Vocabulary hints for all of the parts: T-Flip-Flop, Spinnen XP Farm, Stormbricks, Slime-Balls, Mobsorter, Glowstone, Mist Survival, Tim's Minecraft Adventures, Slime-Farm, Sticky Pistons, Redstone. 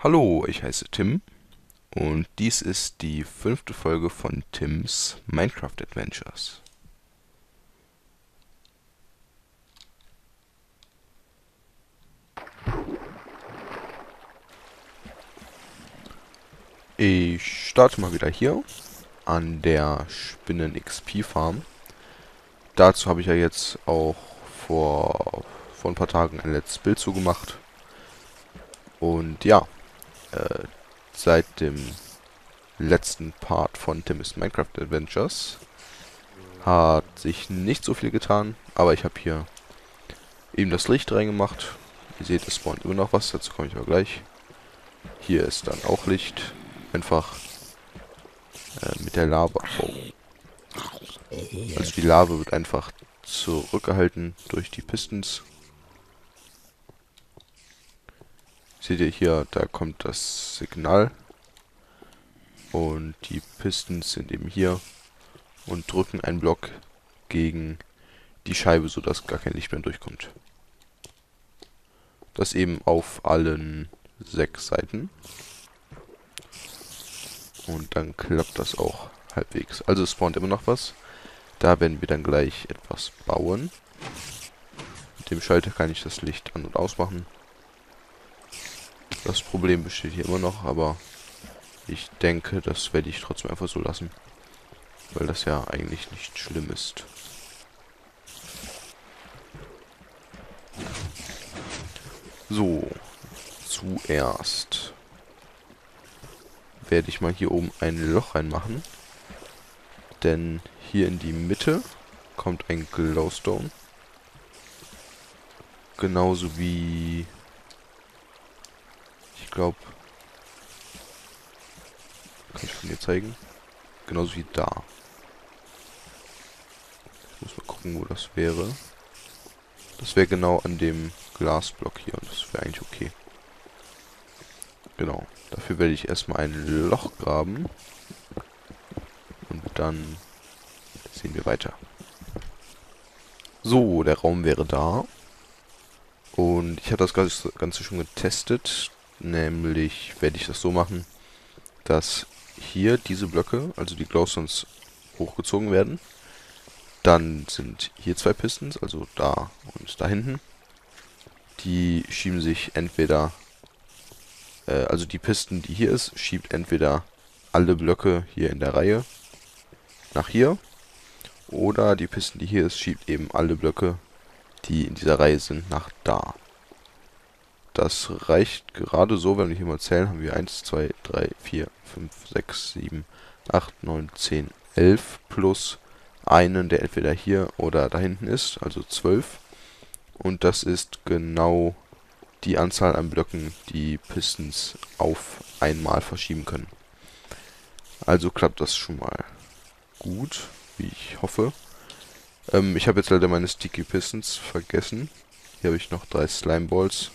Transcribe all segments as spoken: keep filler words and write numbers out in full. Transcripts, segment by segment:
Hallo, ich heiße Tim und dies ist die fünfte Folge von Tim's Minecraft Adventures. Ich starte mal wieder hier an der Spinnen X P Farm. Dazu habe ich ja jetzt auch vor, vor ein paar Tagen ein Let's Build zu gemacht. Und ja, äh, seit dem letzten Part von Tim's Minecraft Adventures hat sich nicht so viel getan, aber ich habe hier eben das Licht reingemacht. Ihr seht, es spawnt immer noch was, dazu komme ich aber gleich. Hier ist dann auch Licht. Einfach äh, mit der Lava. Oh. Also die Lava wird einfach zurückgehalten durch die Pistons. Seht ihr hier, da kommt das Signal. Und die Pistons sind eben hier und drücken einen Block gegen die Scheibe, sodass gar kein Licht mehr durchkommt. Das eben auf allen sechs Seiten. Und dann klappt das auch halbwegs. Also es spawnt immer noch was. Da werden wir dann gleich etwas bauen. Mit dem Schalter kann ich das Licht an- und ausmachen. Das Problem besteht hier immer noch, aber ich denke, das werde ich trotzdem einfach so lassen. Weil das ja eigentlich nicht schlimm ist. So, zuerst werde ich mal hier oben ein Loch reinmachen. Denn hier in die Mitte kommt ein Glowstone. Genauso wie, ich glaube, kann ich von dir zeigen? Genauso wie da. Ich muss mal gucken, wo das wäre. Das wäre genau an dem Glasblock hier und das wäre eigentlich okay. Genau, dafür werde ich erstmal ein Loch graben und dann sehen wir weiter. So, der Raum wäre da und ich habe das Ganze schon getestet, nämlich werde ich das so machen, dass hier diese Blöcke, also die Glowstones, hochgezogen werden. Dann sind hier zwei Pistons, also da und da hinten. Die schieben sich entweder... Also die Piston, die hier ist, schiebt entweder alle Blöcke hier in der Reihe nach hier. Oder die Piston, die hier ist, schiebt eben alle Blöcke, die in dieser Reihe sind, nach da. Das reicht gerade so, wenn wir hier mal zählen, haben wir eins, zwei, drei, vier, fünf, sechs, sieben, acht, neun, zehn, elf plus einen, der entweder hier oder da hinten ist, also zwölf. Und das ist genau die Anzahl an Blöcken, die Pistons auf einmal verschieben können. Also klappt das schon mal gut, wie ich hoffe. Ähm, ich habe jetzt leider meine Sticky Pistons vergessen. Hier habe ich noch drei Slime-Balls.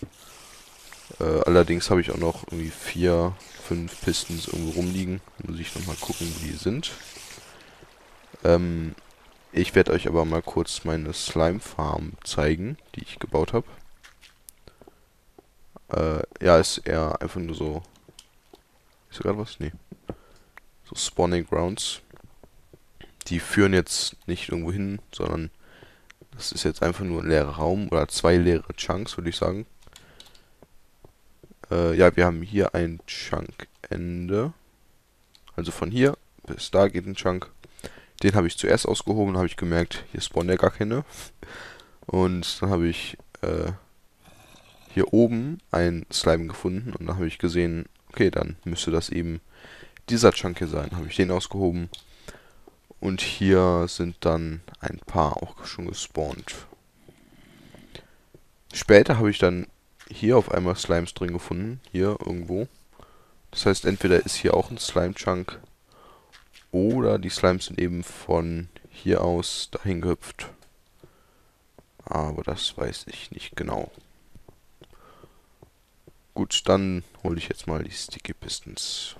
Äh, allerdings habe ich auch noch irgendwie vier, fünf Pistons irgendwo rumliegen. Muss ich nochmal gucken, wie die sind. Ähm, ich werde euch aber mal kurz meine Slime-Farm zeigen, die ich gebaut habe. Ja, ist eher einfach nur so... Ist da gerade was? Nee. So Spawning Grounds. Die führen jetzt nicht irgendwo hin, sondern das ist jetzt einfach nur ein leerer Raum oder zwei leere Chunks, würde ich sagen. Äh, ja, wir haben hier ein Chunk-Ende. Also von hier bis da geht ein Chunk. Den habe ich zuerst ausgehoben, habe ich gemerkt, hier spawnen ja gar keine. Und dann habe ich... Äh, hier oben ein Slime gefunden und da habe ich gesehen, okay, dann müsste das eben dieser Chunk hier sein. Habe ich den ausgehoben und hier sind dann ein paar auch schon gespawnt. Später habe ich dann hier auf einmal Slimes drin gefunden, hier irgendwo. Das heißt, entweder ist hier auch ein Slime-Chunk oder die Slimes sind eben von hier aus dahin gehüpft. Aber das weiß ich nicht genau. Gut, dann hole ich jetzt mal die Sticky Pistons.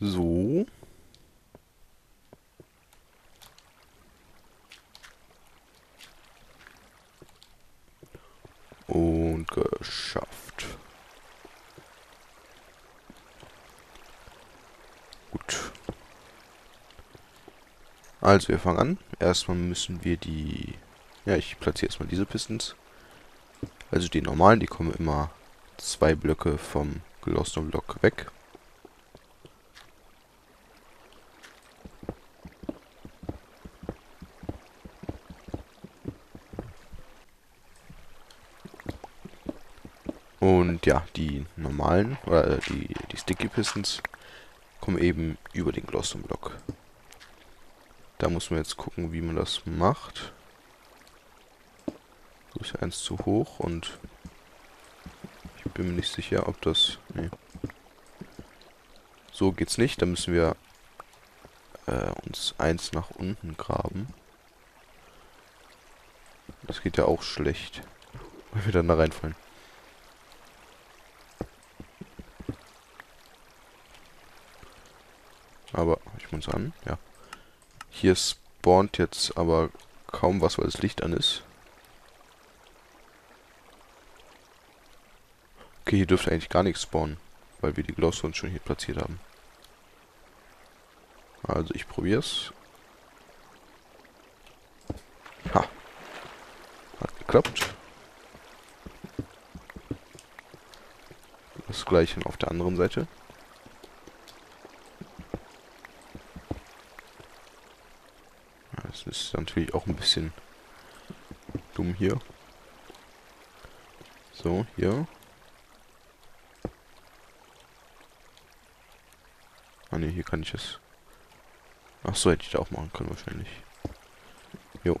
So. Gut. Also wir fangen an. Erstmal müssen wir die... Ja, ich platziere erstmal diese Pistons. Also die normalen, die kommen immer zwei Blöcke vom Glowstone-Block weg. Und ja, die normalen, oder die, die Sticky Pistons kommen eben über den Glowstone-Block. Da muss man jetzt gucken, wie man das macht. So ist ja eins zu hoch und ich bin mir nicht sicher, ob das... Nee. So geht's nicht, da müssen wir äh, uns eins nach unten graben. Das geht ja auch schlecht, weil wir dann da reinfallen. Aber, ich muss an, ja. Hier spawnt jetzt aber kaum was, weil das Licht an ist. Okay, hier dürfte eigentlich gar nichts spawnen, weil wir die Glowstone schon hier platziert haben. Also, ich probier's. Ha! Hat geklappt. Das gleiche auf der anderen Seite. Ist natürlich auch ein bisschen dumm hier. So, hier. Ah ne, hier kann ich es. Ach so, hätte ich da auch machen können wahrscheinlich. Jo.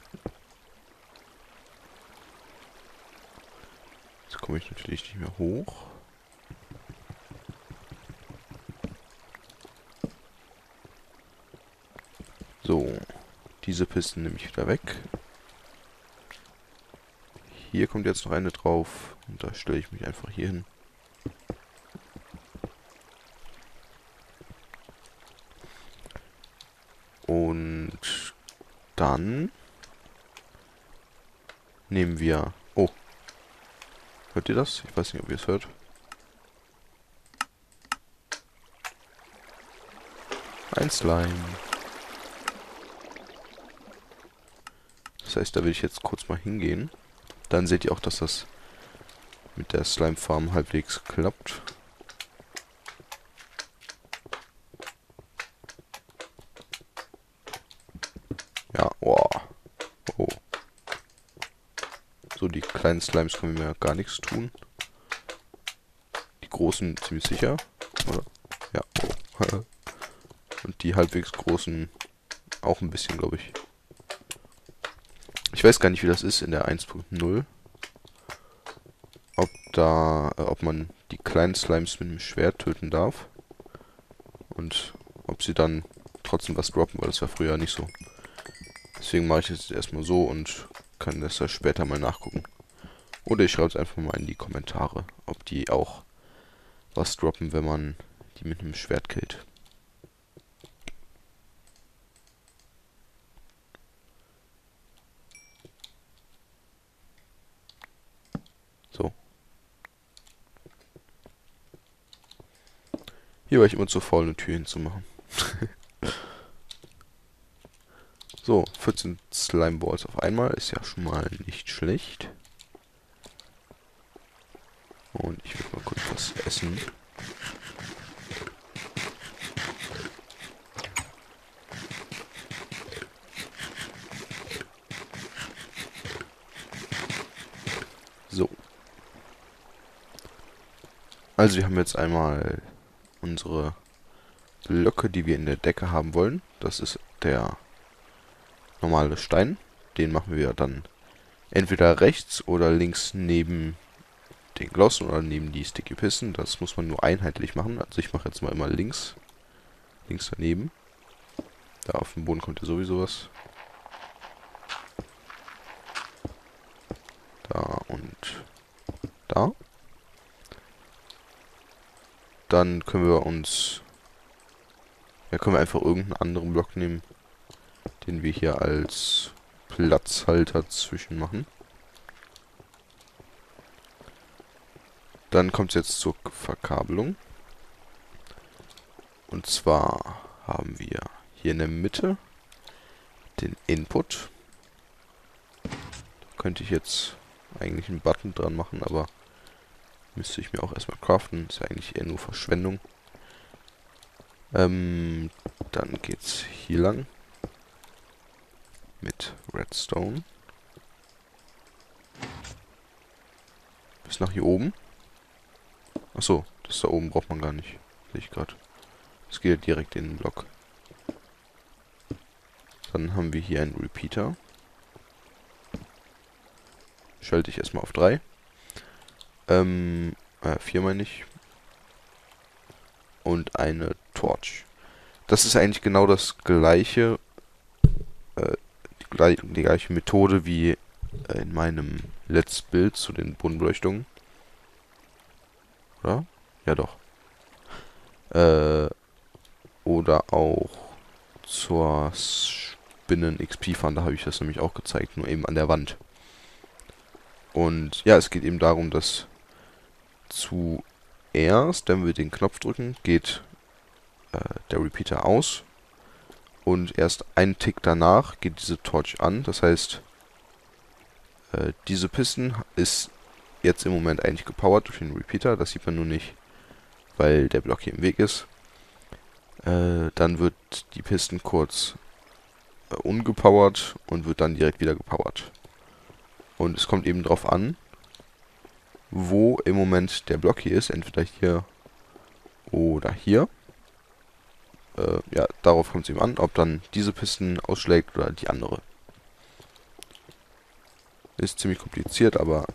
Jetzt komme ich natürlich nicht mehr hoch. So. Diese Pisten nehme ich wieder weg. Hier kommt jetzt noch eine drauf. Und da stelle ich mich einfach hier hin. Und dann nehmen wir... Oh. Hört ihr das? Ich weiß nicht, ob ihr es hört. Ein Slime. Das heißt, da will ich jetzt kurz mal hingehen. Dann seht ihr auch, dass das mit der Slime-Farm halbwegs klappt. Ja, oh. Oh. So, die kleinen Slimes können mir gar nichts tun. Die großen ziemlich sicher. Oder? Ja, oh. Und die halbwegs großen auch ein bisschen, glaube ich. Ich weiß gar nicht, wie das ist in der eins punkt null. Ob da, äh, ob man die kleinen Slimes mit dem Schwert töten darf. Und ob sie dann trotzdem was droppen, weil das war früher nicht so. Deswegen mache ich es jetzt erstmal so und kann das ja später mal nachgucken. Oder ich schreibe es einfach mal in die Kommentare, ob die auch was droppen, wenn man die mit einem Schwert killt. Hier war ich immer zu faul, eine Tür hinzumachen. So, vierzehn Slime-Balls auf einmal ist ja schon mal nicht schlecht. Und ich will mal kurz was essen. So. Also wir haben jetzt einmal... unsere Blöcke, die wir in der Decke haben wollen. Das ist der normale Stein. Den machen wir dann entweder rechts oder links neben den Glossen oder neben die Sticky Pisten. Das muss man nur einheitlich machen. Also ich mache jetzt mal immer links. Links daneben. Da auf dem Boden kommt ja sowieso was. Da und da. Dann können wir uns... Ja, können wir einfach irgendeinen anderen Block nehmen, den wir hier als Platzhalter zwischen machen. Dann kommt es jetzt zur Verkabelung. Und zwar haben wir hier in der Mitte den Input. Da könnte ich jetzt eigentlich einen Button dran machen, aber müsste ich mir auch erstmal craften. Ist ja eigentlich eher nur Verschwendung. Ähm, dann geht's hier lang mit Redstone. Bis nach hier oben. Achso, das da oben braucht man gar nicht. Sehe ich gerade. Das geht ja direkt in den Block. Dann haben wir hier einen Repeater. Schalte ich erstmal auf drei. Ähm, äh, vier meine ich. Und eine Torch. Das ist eigentlich genau das gleiche, äh, die, die gleiche Methode wie äh, in meinem Let's Build zu den Bodenbeleuchtungen. Oder? Ja doch. Äh, oder auch zur Spinnen X P Farm, da habe ich das nämlich auch gezeigt, nur eben an der Wand. Und ja, es geht eben darum, dass zuerst, wenn wir den Knopf drücken, geht äh, der Repeater aus. Und erst einen Tick danach geht diese Torch an. Das heißt, äh, diese Pisten ist jetzt im Moment eigentlich gepowert durch den Repeater. Das sieht man nur nicht, weil der Block hier im Weg ist. Äh, dann wird die Pisten kurz äh, ungepowert und wird dann direkt wieder gepowert. Und es kommt eben drauf an, wo im Moment der Block hier ist. Entweder hier oder hier. Äh, ja, darauf kommt es eben an, ob dann diese Pisten ausschlägt oder die andere. Ist ziemlich kompliziert, aber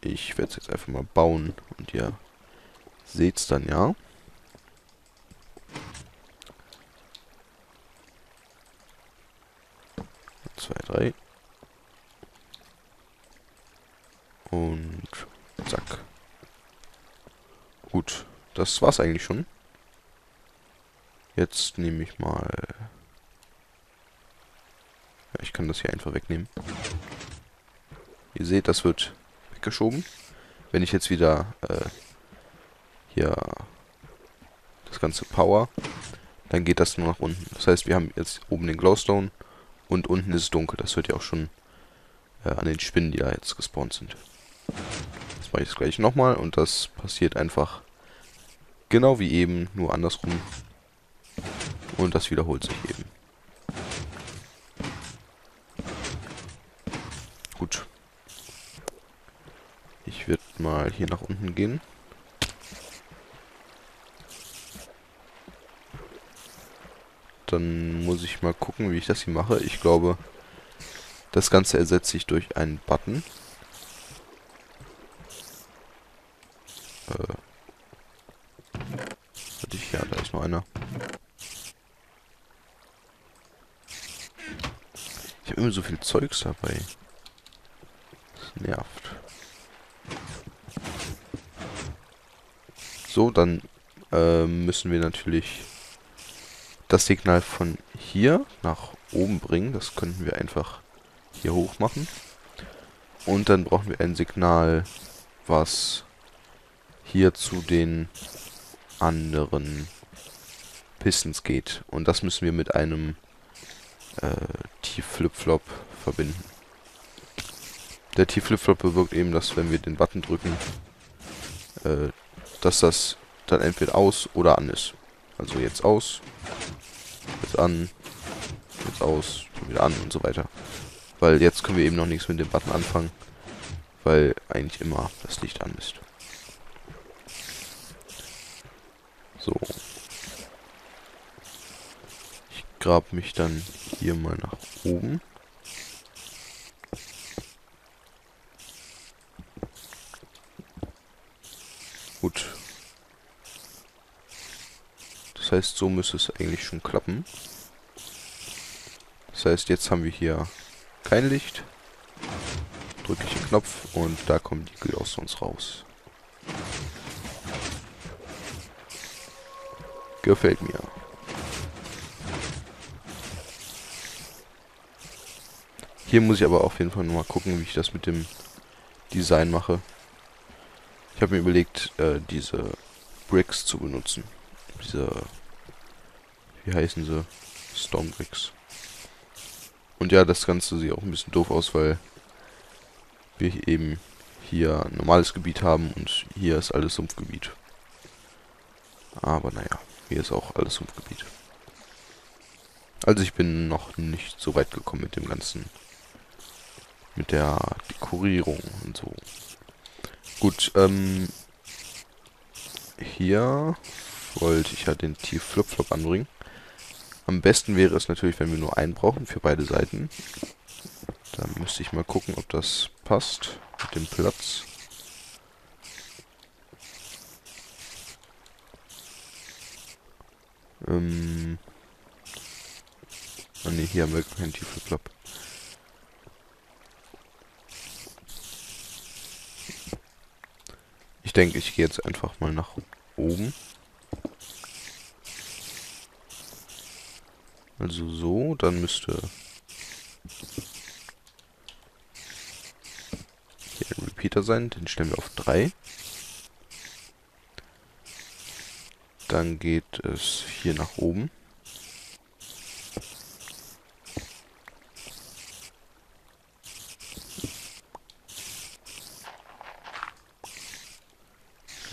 ich werde es jetzt einfach mal bauen. Und ihr seht es dann ja. Zwei, drei. Und zack. Gut, das war's eigentlich schon. Jetzt nehme ich mal... Ja, ich kann das hier einfach wegnehmen. Ihr seht, das wird weggeschoben. Wenn ich jetzt wieder äh, hier das ganze Power, dann geht das nur nach unten. Das heißt, wir haben jetzt oben den Glowstone und unten ist es dunkel. Das hört ihr auch schon äh, an den Spinnen, die da jetzt gespawnt sind. Das mache ich jetzt gleich nochmal und das passiert einfach genau wie eben, nur andersrum. Und das wiederholt sich eben. Gut. Ich werde mal hier nach unten gehen. Dann muss ich mal gucken, wie ich das hier mache. Ich glaube, das Ganze ersetze ich durch einen Button. Ja, da ist noch einer. Ich habe immer so viel Zeugs dabei. Das nervt. So, dann äh, müssen wir natürlich das Signal von hier nach oben bringen. Das könnten wir einfach hier hoch machen. Und dann brauchen wir ein Signal, was hier zu den anderen Pistons geht. Und das müssen wir mit einem äh, T-Flip-Flop verbinden. Der T-Flip-Flop bewirkt eben, dass wenn wir den Button drücken, äh, dass das dann entweder aus oder an ist. Also jetzt aus, jetzt an, jetzt aus, wieder an und so weiter. Weil jetzt können wir eben noch nichts mit dem Button anfangen, weil eigentlich immer das Licht an ist. So. Ich grab mich dann hier mal nach oben. Gut. Das heißt, so müsste es eigentlich schon klappen. Das heißt, jetzt haben wir hier kein Licht. Drücke ich den Knopf und da kommen die Glowstones raus. Gefällt mir. Hier muss ich aber auf jeden Fall nochmal gucken, wie ich das mit dem Design mache. Ich habe mir überlegt, äh, diese Bricks zu benutzen. Diese, Wie heißen sie? Stormbricks. Und ja, das Ganze sieht auch ein bisschen doof aus, weil wir eben hier ein normales Gebiet haben und hier ist alles Sumpfgebiet. Aber naja, hier ist auch alles Sumpfgebiet. Also ich bin noch nicht so weit gekommen mit dem Ganzen. Mit der Dekorierung und so. Gut, ähm... hier wollte ich ja den T-Flip-Flop anbringen. Am besten wäre es natürlich, wenn wir nur einen brauchen für beide Seiten. Da müsste ich mal gucken, ob das passt mit dem Platz. Ähm... Oh ne, hier haben wir keinen T-Flip-Flop. Ich denke, ich gehe jetzt einfach mal nach oben. Also so, dann müsste hier ein Repeater sein, den stellen wir auf drei. Dann geht es hier nach oben.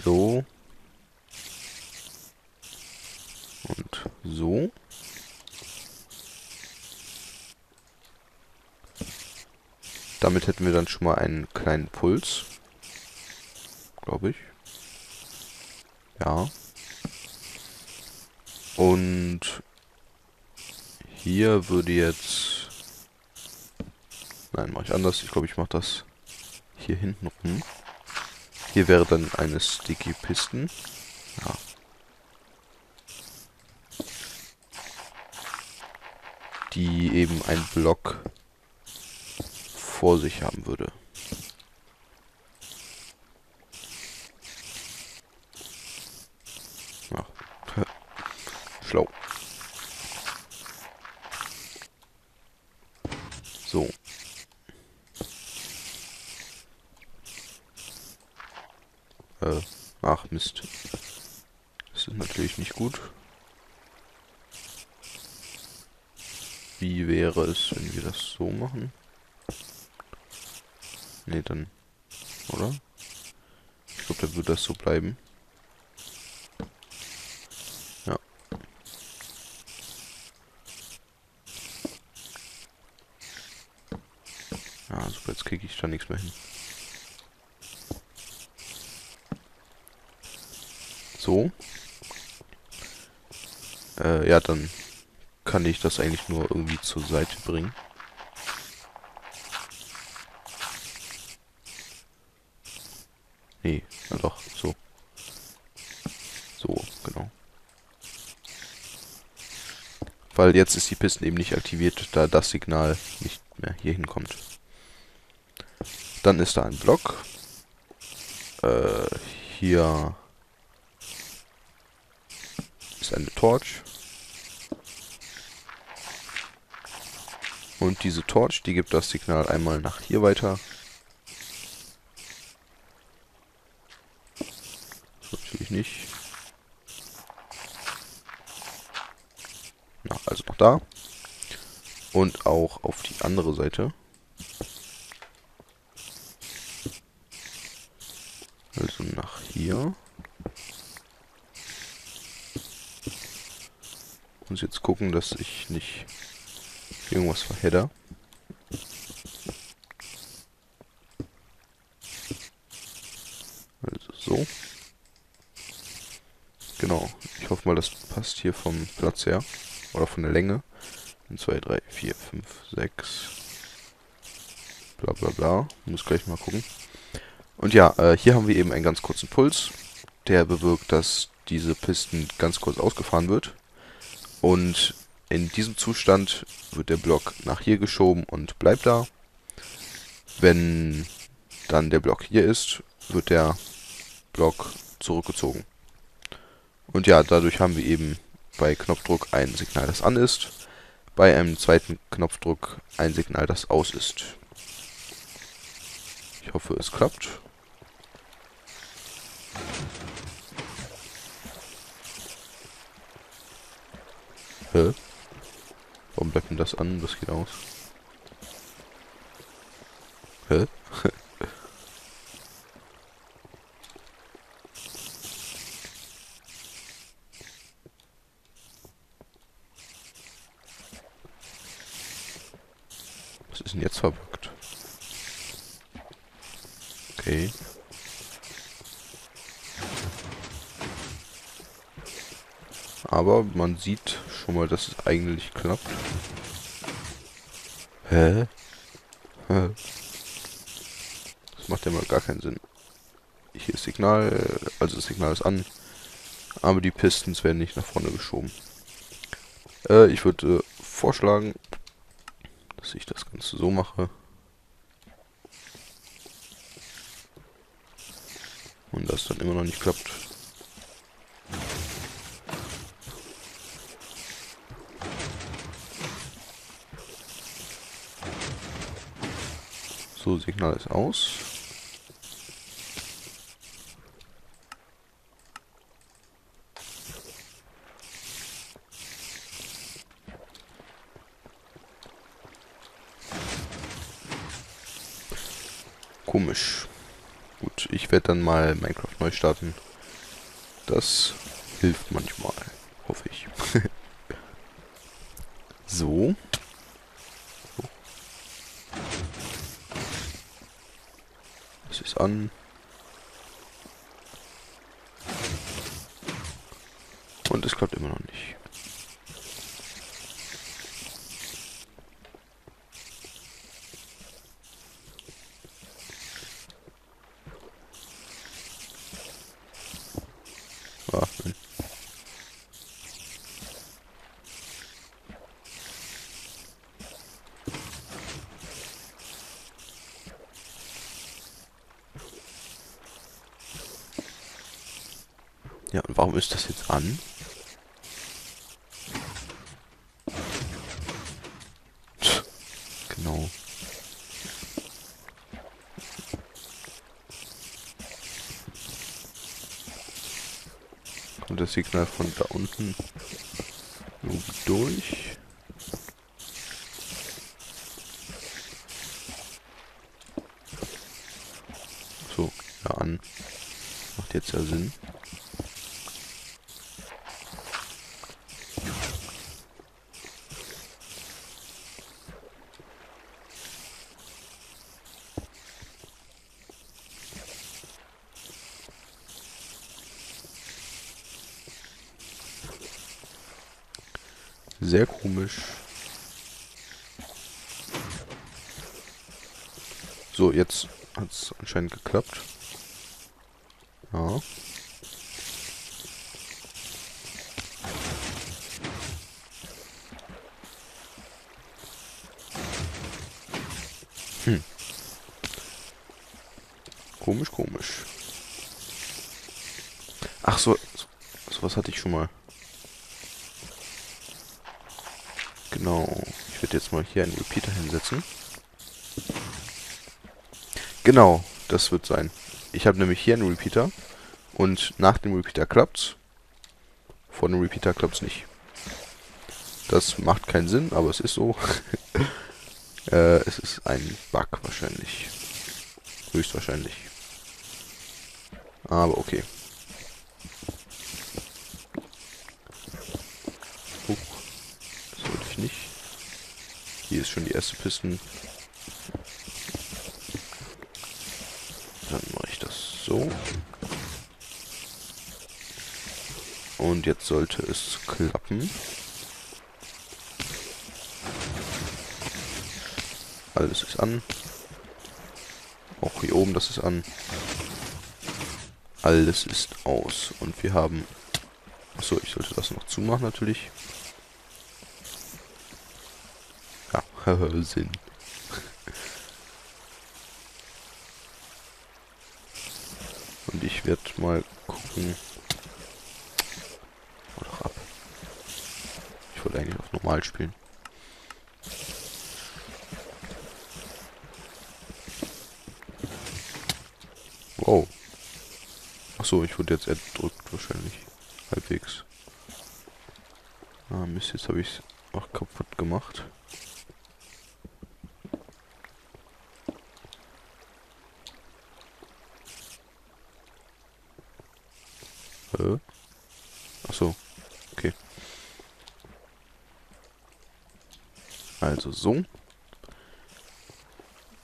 So. Und so. Damit hätten wir dann schon mal einen kleinen Puls. Glaube ich. Ja. Und hier würde jetzt... Nein, mache ich anders. Ich glaube, ich mache das hier hinten rum. Hier wäre dann eine Sticky Piston. Ja. Die eben einen Block vor sich haben würde. Ja. Schlau. So. Ach, Mist. Das ist natürlich nicht gut. Wie wäre es, wenn wir das so machen? Ne, dann... Oder? Ich glaube, dann würde das so bleiben. Ja. Ja, super, jetzt kriege ich da nichts mehr hin. So. Äh, ja, dann kann ich das eigentlich nur irgendwie zur Seite bringen. Nee, na doch, so. So, genau. Weil jetzt ist die Piste eben nicht aktiviert, da das Signal nicht mehr hier hinkommt. Dann ist da ein Block. Äh, hier... eine Torch. Und diese Torch, die gibt das Signal einmal nach hier weiter. Das natürlich nicht. Na, also noch da. Und auch auf die andere Seite. Also nach hier. Ich muss jetzt gucken, dass ich nicht irgendwas verhedder. Also so. Genau. Ich hoffe mal, das passt hier vom Platz her. Oder von der Länge. eins, zwei, drei, vier, fünf, sechs. Bla bla bla. Muss gleich mal gucken. Und ja, äh, hier haben wir eben einen ganz kurzen Puls. Der bewirkt, dass diese Pisten ganz kurz ausgefahren wird. Und in diesem Zustand wird der Block nach hier geschoben und bleibt da. Wenn dann der Block hier ist, wird der Block zurückgezogen. Und ja, dadurch haben wir eben bei Knopfdruck ein Signal, das an ist. Bei einem zweiten Knopfdruck ein Signal, das aus ist. Ich hoffe, es klappt. Hä? Warum bleibt denn das an? Das geht aus. Hä? Was ist denn jetzt verbuggt? Okay. Aber man sieht schon mal, dass es eigentlich klappt. Hä? Hä? Das macht ja mal gar keinen Sinn. Hier ist Signal, also das Signal ist an, aber die Pistons werden nicht nach vorne geschoben. Äh, ich würde äh, vorschlagen, dass ich das Ganze so mache. Und das dann immer noch nicht klappt. So, Signal ist aus. Komisch. Gut, ich werde dann mal Minecraft neu starten. Das hilft manchmal, hoffe ich. So. An. Und es klappt immer noch nicht. Ach, nein. Ja, und warum ist das jetzt an? Tch, genau. Kommt das Signal von da unten durch? So, ja, an. Macht jetzt ja Sinn. Sehr komisch. So, jetzt hat es anscheinend geklappt. Ja. Hm. Komisch, komisch. Ach so, sowas hatte ich schon mal. Genau, ich werde jetzt mal hier einen Repeater hinsetzen. Genau, das wird sein. Ich habe nämlich hier einen Repeater und nach dem Repeater klappt's. Vor dem Repeater klappt's nicht. Das macht keinen Sinn, aber es ist so. äh, es ist ein Bug wahrscheinlich. Höchstwahrscheinlich. Aber okay. Hier ist schon die erste Piston. Dann mache ich das so. Und jetzt sollte es klappen. Alles ist an. Auch hier oben, das ist an. Alles ist aus. Und wir haben... Achso, ich sollte das noch zumachen natürlich. Sinn. Und ich werde mal gucken. Hau doch ab. Ich wollte eigentlich auf normal spielen. Wow. Achso, ich wurde jetzt erdrückt wahrscheinlich. Halbwegs. Ah, Mist, jetzt habe ich es auch kaputt gemacht. Äh? Achso. Okay. Also so.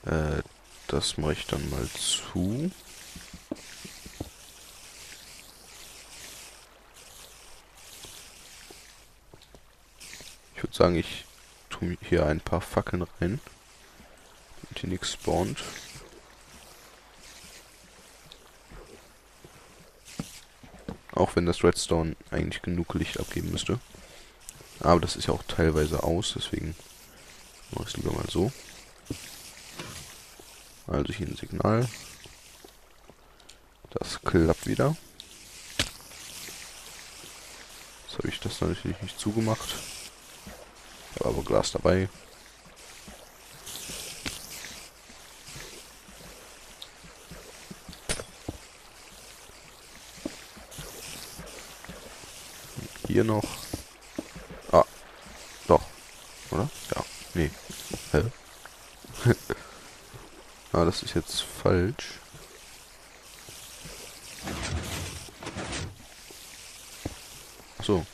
Äh, das mache ich dann mal zu. Ich würde sagen, ich tue hier ein paar Fackeln rein, damit hier nichts spawnt. Auch wenn das Redstone eigentlich genug Licht abgeben müsste. Aber das ist ja auch teilweise aus, deswegen mache ich es lieber mal so. Also hier ein Signal. Das klappt wieder. Jetzt habe ich das natürlich nicht zugemacht. Ich habe aber Glas dabei. Hier noch. Ah, doch. Oder? Ja. Nee. Hä? Ah, das ist jetzt falsch. Ach so.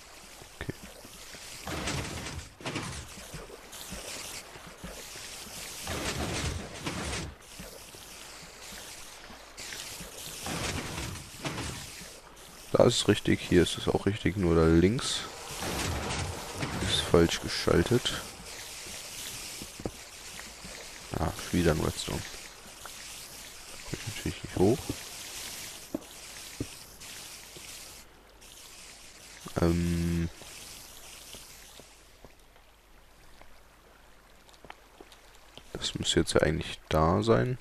Da ist es richtig, hier ist es auch richtig, nur da links ist falsch geschaltet. Ah, wieder ein Redstone. Komme ich natürlich nicht hoch. Ähm. Das müsste jetzt ja eigentlich da sein.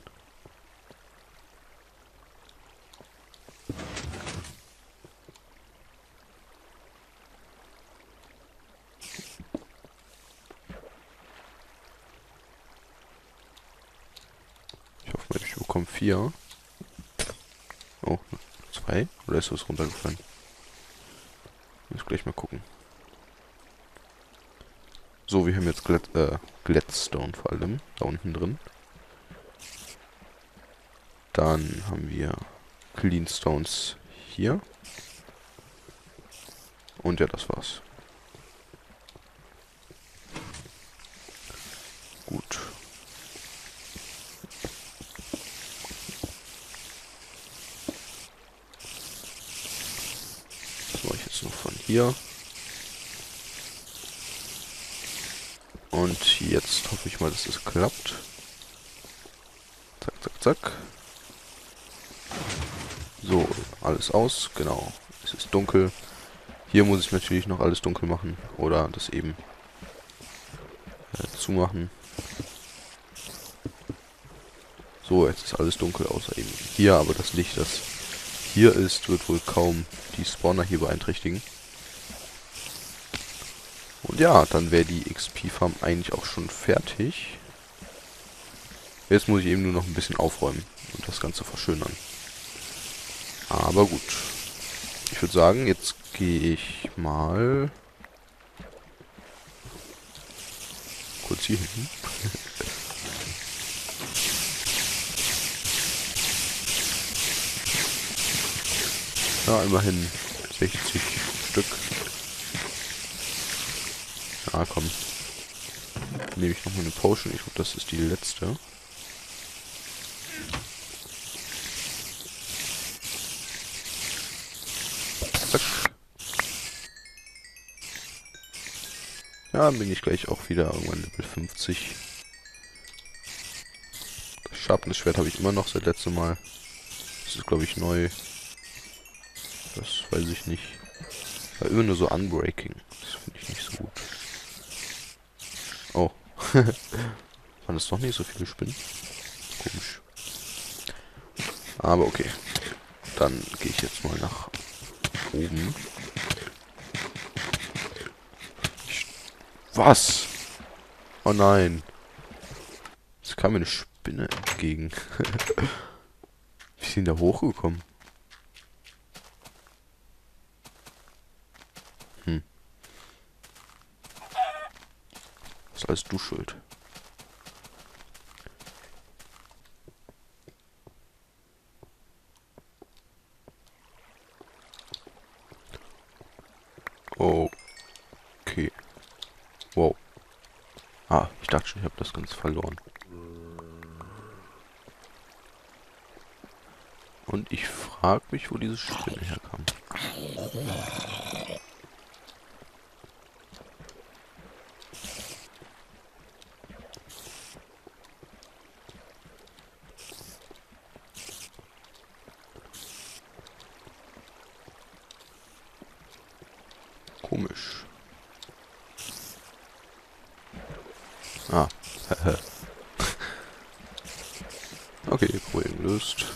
vier. Oh, zwei? Oder ist was runtergefallen? Muss gleich mal gucken. So, wir haben jetzt Glad äh, Glowstone vor allem. Da unten drin. Dann haben wir Cleanstones hier. Und ja, das war's. Gut. Und jetzt hoffe ich mal, dass es klappt. Zack, zack, zack. So, alles aus. Genau. Es ist dunkel. Hier muss ich natürlich noch alles dunkel machen. Oder das eben äh, zumachen. So, jetzt ist alles dunkel, außer eben hier. Aber das Licht, das hier ist, wird wohl kaum die Spawner hier beeinträchtigen. Und ja, dann wäre die X P-Farm eigentlich auch schon fertig. Jetzt muss ich eben nur noch ein bisschen aufräumen und das Ganze verschönern. Aber gut. Ich würde sagen, jetzt gehe ich mal kurz hier hinten. Ja, immerhin sechzig Stück. Ah, komm. Nehme ich noch mal eine Potion. Ich glaube, das ist die letzte. Zack. Ja, bin ich gleich auch wieder irgendwann Level fünfzig. Das Sharpness-Schwert habe ich immer noch seit letztem Mal. Das ist, glaube ich, neu. Das weiß ich nicht. War immer nur so Unbreaking. Das finde ich nicht so gut. Oh. Waren das doch nicht so viele Spinnen? Komisch. Aber okay. Dann gehe ich jetzt mal nach oben. Ich Was? Oh nein. Es kam mir eine Spinne entgegen. Wie sind da hochgekommen? Hm. ist alles du schuld. Okay. Wow. Ah, ich dachte schon, ich habe das ganz verloren. Und ich frage mich, wo diese Spinne herkam. Komisch. Ah. Okay, Problem gelöst.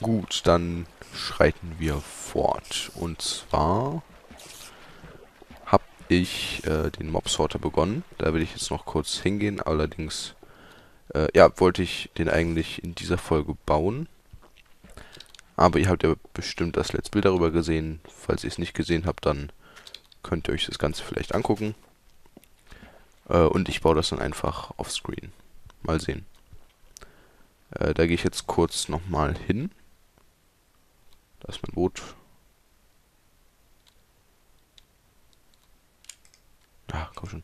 Gut, dann schreiten wir fort. Und zwar habe ich äh, den Mobsorter begonnen. Da will ich jetzt noch kurz hingehen. Allerdings, äh, ja, wollte ich den eigentlich in dieser Folge bauen. Aber ihr habt ja bestimmt das Let's Play darüber gesehen. Falls ihr es nicht gesehen habt, dann könnt ihr euch das Ganze vielleicht angucken. Äh, und ich baue das dann einfach offscreen. Mal sehen. Äh, da gehe ich jetzt kurz nochmal hin. Da ist mein Boot. Ah, komm schon.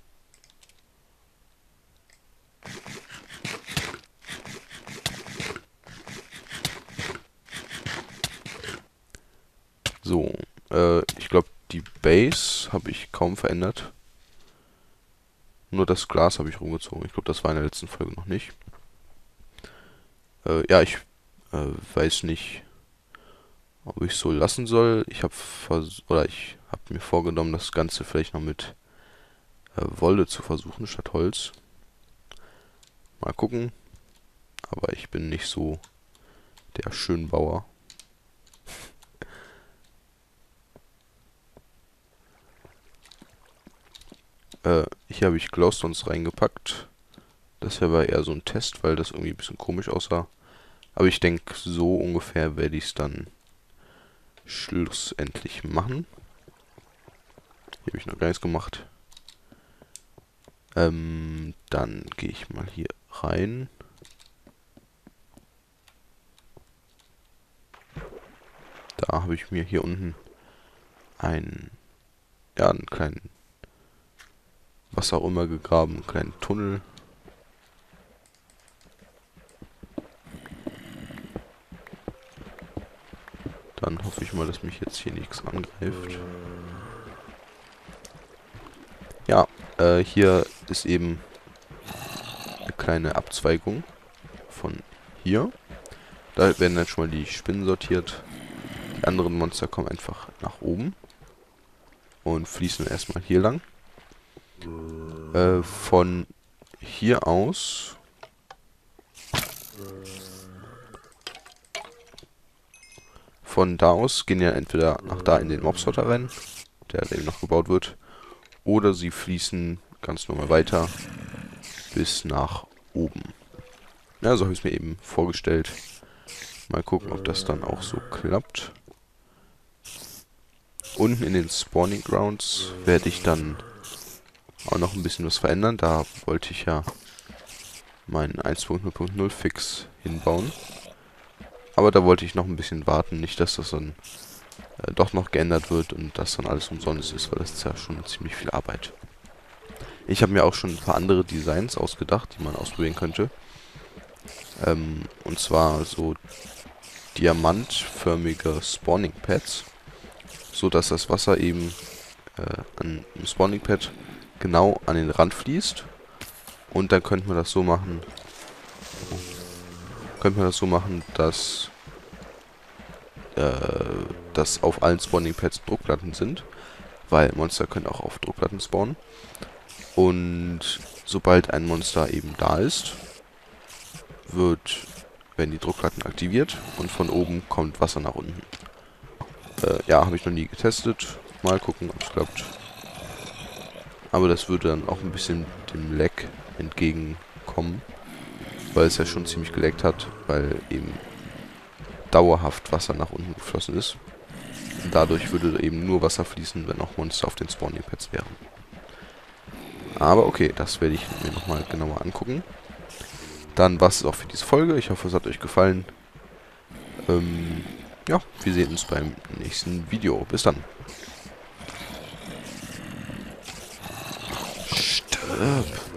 So, äh, ich glaube, die Base habe ich kaum verändert. Nur das Glas habe ich rumgezogen. Ich glaube, das war in der letzten Folge noch nicht. Äh, ja, ich äh, weiß nicht, ob ich es so lassen soll. Ich habe oder ich habe mir vorgenommen, das Ganze vielleicht noch mit äh, Wolle zu versuchen statt Holz. Mal gucken. Aber ich bin nicht so der Schönbauer. äh, hier habe ich Glowstones reingepackt. Das hier war eher so ein Test, weil das irgendwie ein bisschen komisch aussah. Aber ich denke, so ungefähr werde ich es dann schlussendlich machen. Hier habe ich noch gar nichts gemacht. Ähm, dann gehe ich mal hier rein. Da habe ich mir hier unten einen, ja, einen kleinen, was auch immer gegraben, einen kleinen Tunnel. Dann hoffe ich mal, dass mich jetzt hier nichts angreift. Ja, äh, hier ist eben eine kleine Abzweigung von hier. Da werden dann schon mal die Spinnen sortiert. Die anderen Monster kommen einfach nach oben und fließen erstmal hier lang. Äh, von hier aus Von da aus gehen ja entweder nach da in den Mobsorter rein, der eben noch gebaut wird, oder sie fließen ganz normal weiter bis nach oben. Ja, so habe ich es mir eben vorgestellt. Mal gucken, ob das dann auch so klappt. Unten in den Spawning Grounds werde ich dann auch noch ein bisschen was verändern. Da wollte ich ja meinen eins Punkt null Punkt null Fix hinbauen. Aber da wollte ich noch ein bisschen warten, nicht dass das dann äh, doch noch geändert wird und das dann alles umsonst ist, weil das ist ja schon ziemlich viel Arbeit. Ich habe mir auch schon ein paar andere Designs ausgedacht, die man ausprobieren könnte. Ähm, und zwar so diamantförmige Spawning Pads, so dass das Wasser eben äh, an dem Spawning Pad genau an den Rand fließt. Und dann könnte man das so machen. Oh. Könnte man das so machen, dass, äh, dass auf allen Spawning Pads Druckplatten sind, weil Monster können auch auf Druckplatten spawnen. Und sobald ein Monster eben da ist, wird, werden die Druckplatten aktiviert und von oben kommt Wasser nach unten. Äh, ja, habe ich noch nie getestet. Mal gucken, ob es klappt. Aber das würde dann auch ein bisschen dem Lag entgegenkommen, weil es ja schon ziemlich geleckt hat, weil eben dauerhaft Wasser nach unten geflossen ist. Dadurch würde eben nur Wasser fließen, wenn auch Monster auf den Spawning-Pads wären. Aber okay, das werde ich mir nochmal genauer angucken. Dann war es auch für diese Folge. Ich hoffe, es hat euch gefallen. Ähm, ja, wir sehen uns beim nächsten Video. Bis dann. Stirb!